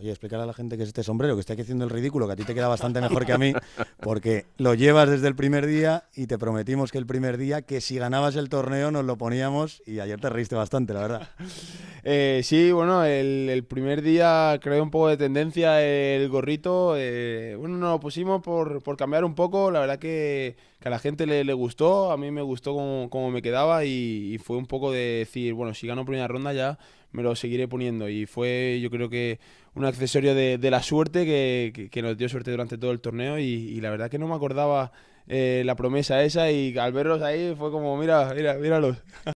Oye, explicar a la gente qué es este sombrero, que está aquí haciendo el ridículo, que a ti te queda bastante mejor que a mí, porque lo llevas desde el primer día y te prometimos que el primer día, que si ganabas el torneo nos lo poníamos, y ayer te reíste bastante, la verdad. Sí, bueno, el primer día creé un poco de tendencia el gorrito. Bueno, nos lo pusimos por cambiar un poco. La verdad que a la gente le gustó, a mí me gustó cómo me quedaba, y fue un poco de decir, bueno, si gano primera ronda ya me lo seguiré poniendo, y fue, yo creo que un accesorio de la suerte que nos dio suerte durante todo el torneo, y la verdad que no me acordaba la promesa esa, y al verlos ahí fue como, mira, míralos.